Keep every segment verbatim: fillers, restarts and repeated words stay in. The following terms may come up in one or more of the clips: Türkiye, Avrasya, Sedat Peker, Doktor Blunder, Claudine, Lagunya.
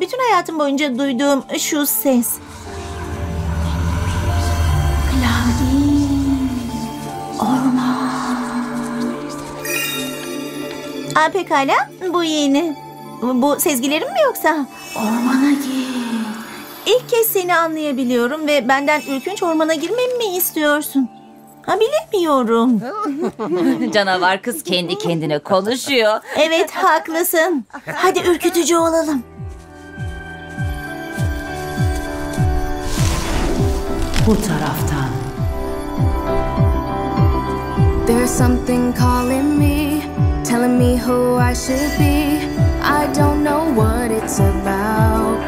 bütün hayatım boyunca duyduğum şu ses. Claudine, orman. Aa, pekala, bu yeni. Bu sezgilerim mi yoksa? Ormana gir. İlk kez seni anlayabiliyorum ve benden ürkünç ormana girmemi mi istiyorsun? Ha, bilemiyorum. Canavar kız kendi kendine konuşuyor. Evet, haklısın. Hadi ürkütücü olalım. Bu taraftan. There's something calling me, telling me who I should be. I don't know what it's about.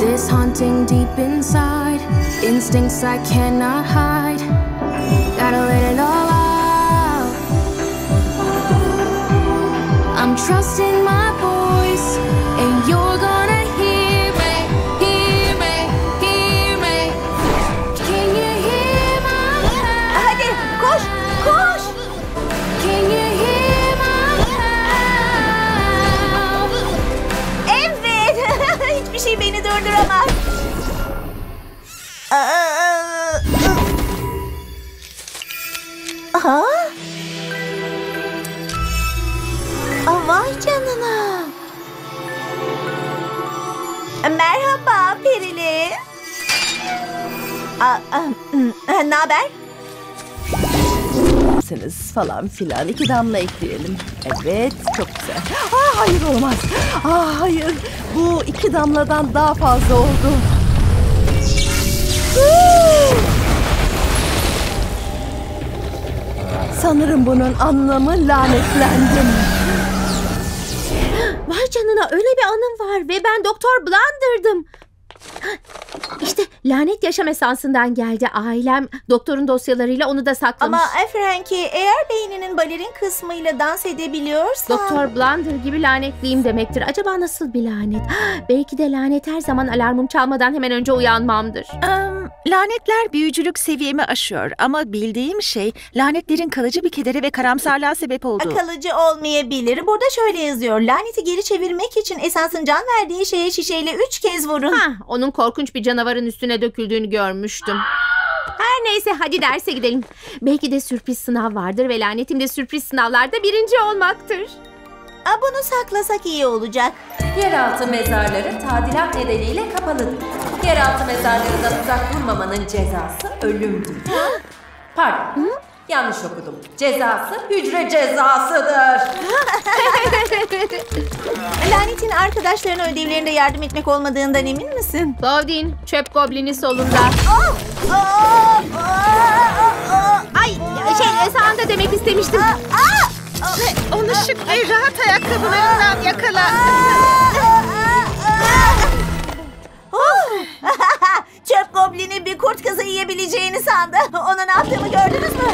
This haunting deep inside, instincts I cannot hide. Gotta let it all out. I'm trusting my voice, and you're gonna hear me, hear me, hear me. Can you hear my cry? Hadi koş, koş. Can you hear my cry? Evet, hiçbir şey beni durduramaz. Aha. Aa, vay canına. Merhaba perili. Ne haber? Falan filan, iki damla ekleyelim. Evet, çok güzel. Aa, hayır, olmaz. Aa, hayır, bu iki damladan daha fazla oldu. Sanırım bunun anlamı lanetlendim. Vay canına, öyle bir anım var ve ben Doktor Blunder'dım. İşte lanet yaşam esansından geldi. Ailem doktorun dosyalarıyla onu da saklamış. Ama Frankie, eğer beyninin balerin kısmıyla dans edebiliyorsa... Doktor Blunder gibi lanetliyim demektir. Acaba nasıl bir lanet? Belki de lanet her zaman alarmım çalmadan hemen önce uyanmamdır. Um, lanetler büyücülük seviyemi aşıyor. Ama bildiğim şey lanetlerin kalıcı bir kedere ve karamsarlığa sebep olduğu. Kalıcı olmayabilir. Burada şöyle yazıyor. Laneti geri çevirmek için esansın can verdiği şeye şişeyle üç kez vurun. Ha, onun korkunç bir canavarın üstüne döküldüğünü görmüştüm. Her neyse, hadi derse gidelim. Belki de sürpriz sınav vardır ve lanetim de sürpriz sınavlarda birinci olmaktır. A, bunu saklasak iyi olacak. Yeraltı mezarları tadilat nedeniyle kapalıdır. Yeraltı mezarlarından uzak durmamanın cezası ölümdür. Pardon. Hı? Yanlış okudum. Cezası hücre cezasıdır. Lanetin arkadaşlarının ödevlerinde yardım etmek olmadığından emin misin? Claudine, çöp goblini solunda. Oh! Oh! Oh! Oh! Ay, şey, sağında demek istemiştim. Onu şık ve rahat ayakkabılarından yakala. Çöp goblini bir kurt kızı yiyebileceğini sandı. Ona ne yaptığımı gördünüz mü?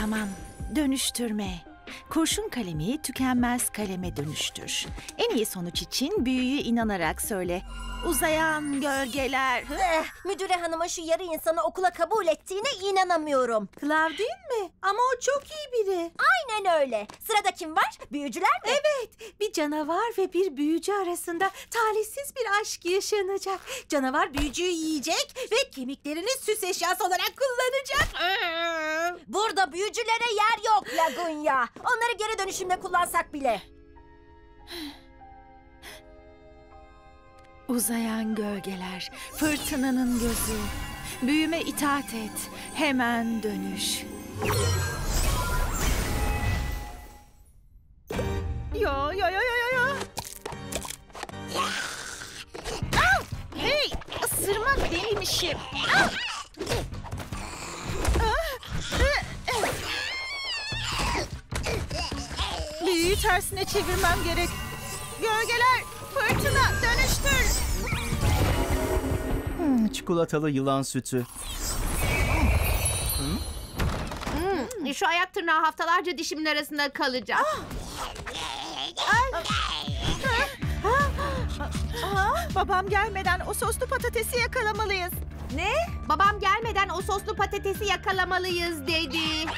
Tamam, dönüştürme. Kurşun kalemi tükenmez kaleme dönüştür. En iyi sonuç için büyüye inanarak söyle. Uzayan gölgeler. Müdüre hanıma şu yarı insanı okula kabul ettiğine inanamıyorum. Claudine mi? Ama o çok iyi biri. Aynen öyle. Sırada kim var? Büyücüler mi? Evet. Bir canavar ve bir büyücü arasında talihsiz bir aşk yaşanacak. Canavar büyücüyü yiyecek ve kemiklerini süs eşyası olarak kullanacak. Burada büyücülere yer yok Lagunya. Onları geri dönüşümde kullansak bile. Uzayan gölgeler, fırtınanın gözü. Büyüme itaat et, hemen dönüş. Yo yo yo yo yo. Ah! Hey, ısırmak değilmişim. Ah! Büyüyü tersine çevirmem gerek. Gölgeler, fırtına, dönüştür. Hmm, çikolatalı yılan sütü. Hmm. Hmm, şu ayak tırnağı haftalarca dişimin arasında kalacak. Babam gelmeden o soslu patatesi yakalamalıyız. Ne? Babam gelmeden o soslu patatesi yakalamalıyız dedi.